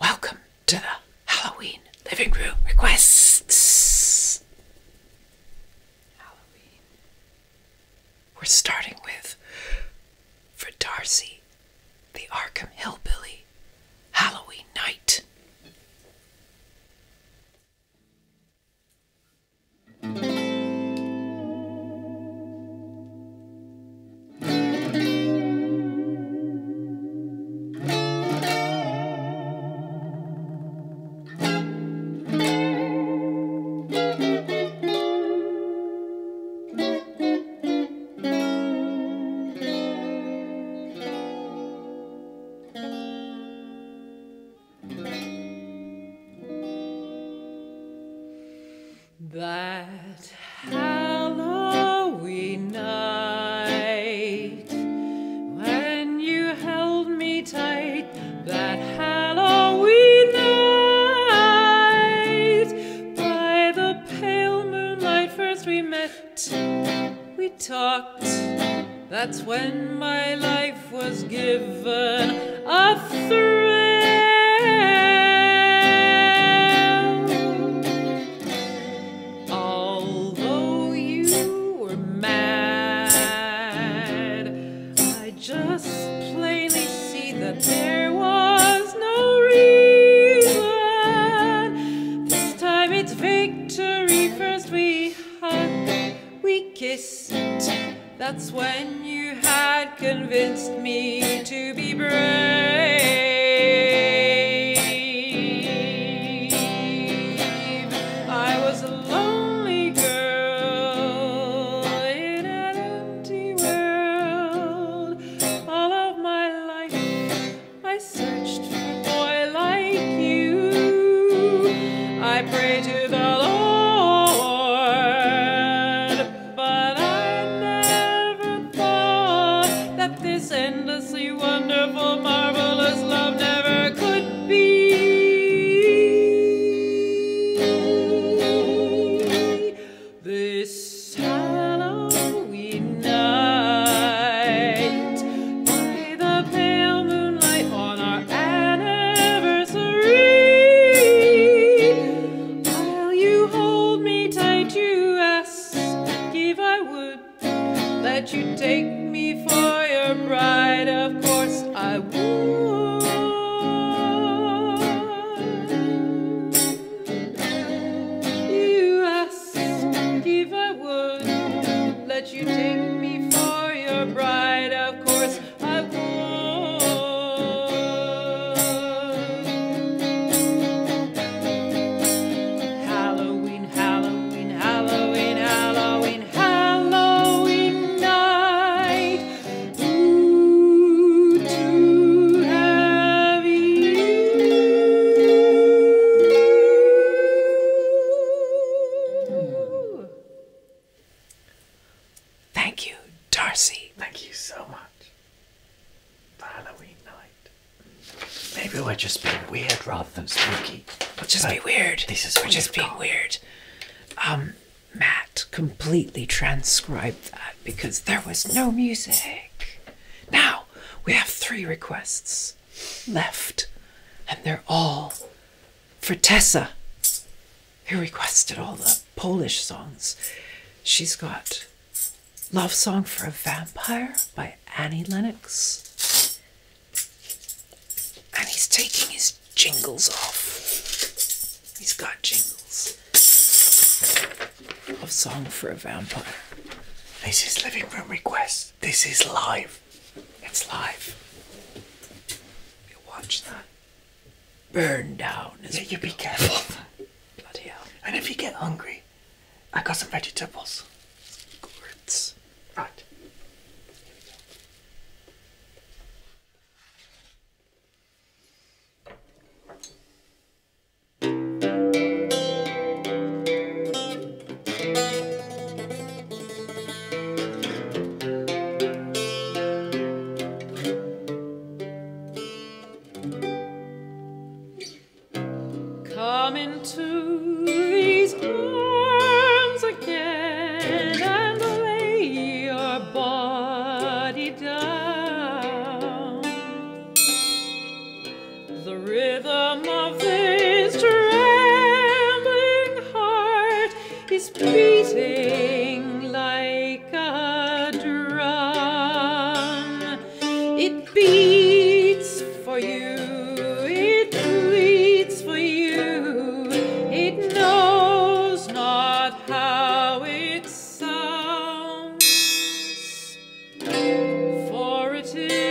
Welcome to the Halloween Living Room Requests. Halloween. We're starting with, for Darcy, The Arkham Hillbilly, Halloween Night. That Halloween night, when you held me tight, that Halloween night, by the pale moonlight first we met, we talked. That's when my life was given a thrill. That's when you had convinced me to be brave. I was a lonely girl in an empty world. All of my life I searched for a boy like you. I prayed to the Lord, endlessly wonderful, marvelous love never could be. This Halloween night, by the pale moonlight on our anniversary, while you hold me tight, you asked if I would let you take me for your bride. Of course I would. You asked if I would let you take me for your bride. Of course I would. Halloween, Halloween, Halloween, Halloween, Darcy. Thank you so much for Halloween night. Maybe we're just being weird rather than spooky. We'll just be weird. We're just being weird. Matt completely transcribed that because there was no music. Now we have 3 requests left, and they're all for Tessa, who requested all the Polish songs. She's got Love Song for a Vampire by Annie Lennox. And he's taking his jingles off. He's got jingles. Love Song for a Vampire. This is Living Room Requests. This is live. It's live. You watch that burn down. Yeah, you be careful. Bloody hell. And if you get hungry, I got some vegetables. Right. Come into these arms again, down. The The rhythm of his trembling heart is beating like a drum. It beats for you, it bleeds for you, it knows not how it sounds, for it is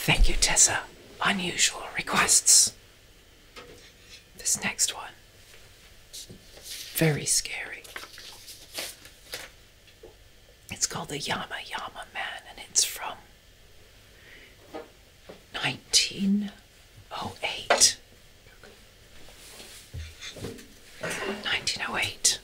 Thank you, Tessa. Unusual requests. This next one, very scary. It's called The Yama Yama Man, and it's from 1908. 1908.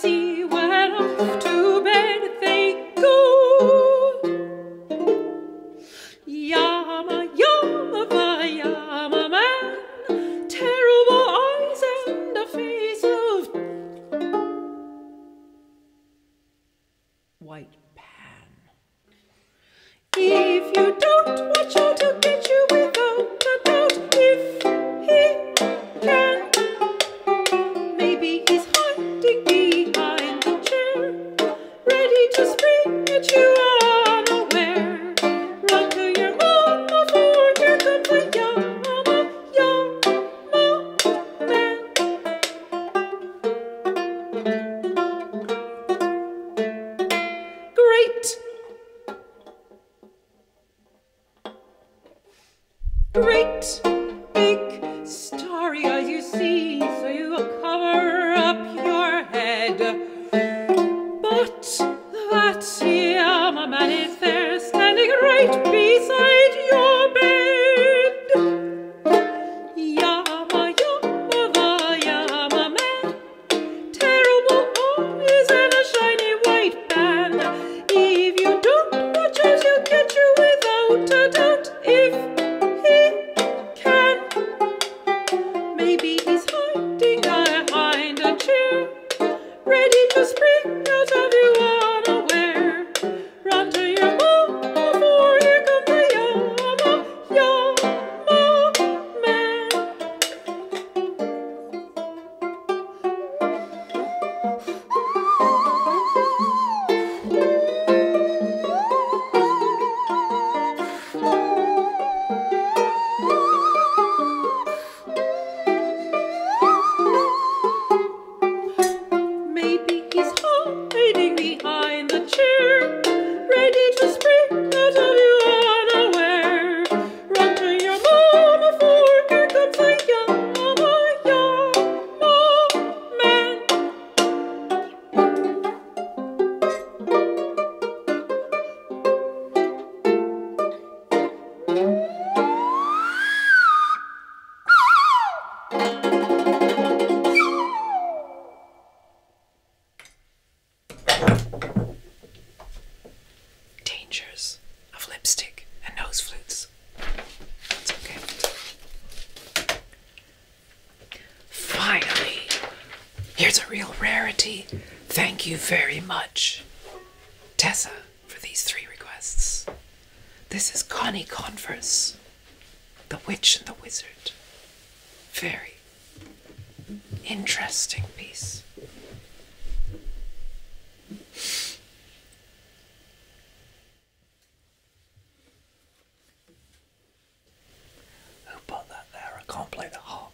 He's hiding behind Great big starry eyes you see, so you will cover up your head. But that Yama Man is there, standing right beside your bed. Yama Yama, Yama Man, terrible eyes and a shiny white band. If you don't watch out, he'll get you without a doubt. If very much, Tessa, for these 3 requests. This is Connie Converse, The Witch and the Wizard. Very interesting piece. Who put that there? I can't play the harp.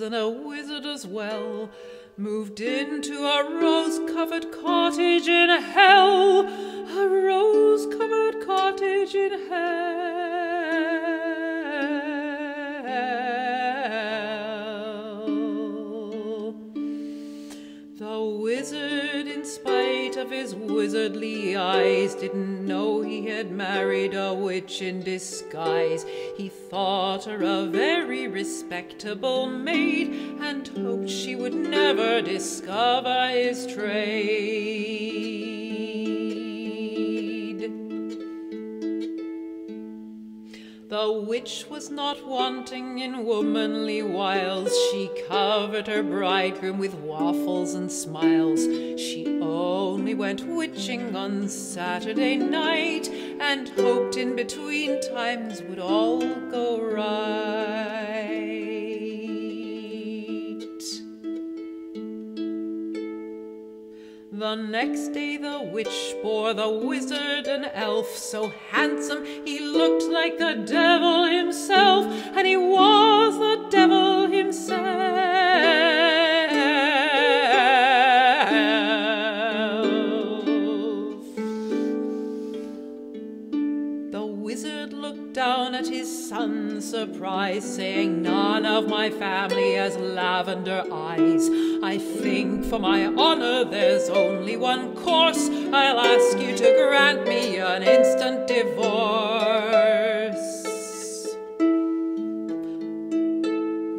And a wizard as well moved into a rose-covered cottage in hell, a rose-covered cottage in hell. The wizard, in spite of his wizardly eyes, didn't know he had married a witch in disguise. He thought her a very respectable maid and hoped she would never discover his trade. The witch was not wanting in womanly wiles. She covered her bridegroom with waffles and smiles. She only went witching on Saturday night and hoped in between times would all go right. The next day the witch bore the wizard an elf, so handsome he looked like the devil himself, and he was the devil himself. Son, surprise, saying, "None of my family has lavender eyes. I think for my honor there's only one course. I'll ask you to grant me an instant divorce."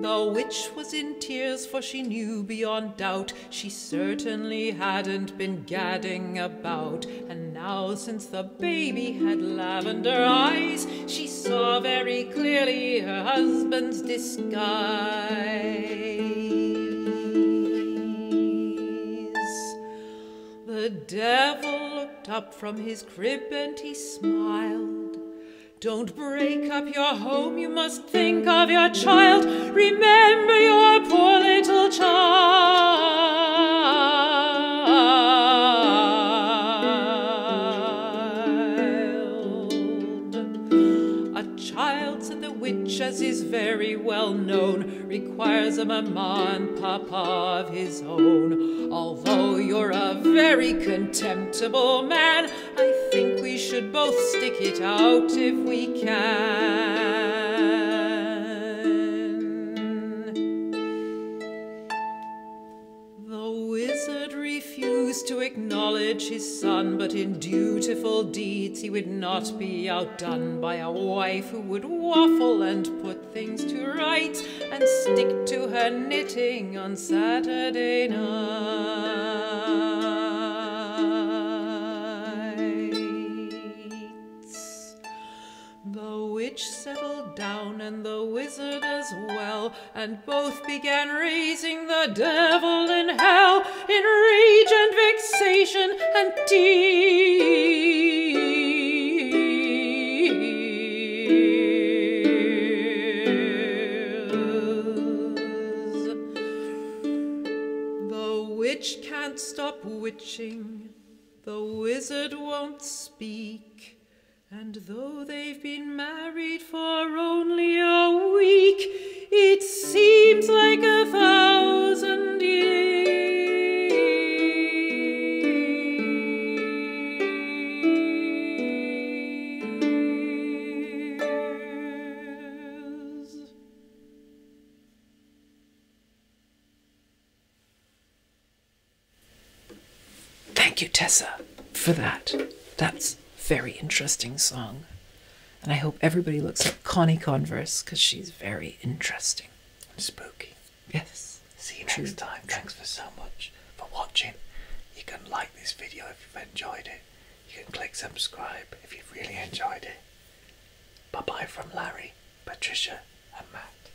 The witch was in tears, for she knew beyond doubt she certainly hadn't been gadding about. And now, since the baby had lavender eyes, she saw very clearly her husband's disguise. The devil looked up from his crib and he smiled. "Don't break up your home, you must think of your child. Remember your poor little child." child," said the witch, "as is very well known, requires a mamma and papa of his own. Although you're a very contemptible man, I think we should both stick it out if we can." The wizard refused to acknowledge his son, but in dutiful deeds he would not be outdone by a wife who would waffle and put things to rights and stick to her knitting on Saturday night. Settled down, and the wizard as well, and both began raising the devil in hell in rage and vexation and tears. The witch can't stop witching, the wizard won't speak, and though they've been married for only a week, it seems like 1,000 years. Thank you, Tessa, for that. That's very interesting song, and I hope everybody looks up Connie Converse, because she's very interesting and spooky. Yes, see you next time. Thanks for so much for watching. You can like this video if you've enjoyed it. You can click subscribe if you've really enjoyed it. Bye bye from Larry, Patricia and Matt.